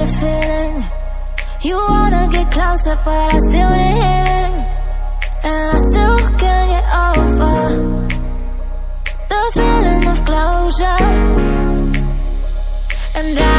get a feeling. You wanna get closer, but I still need healing. And I still can't get over the feeling of closure. And I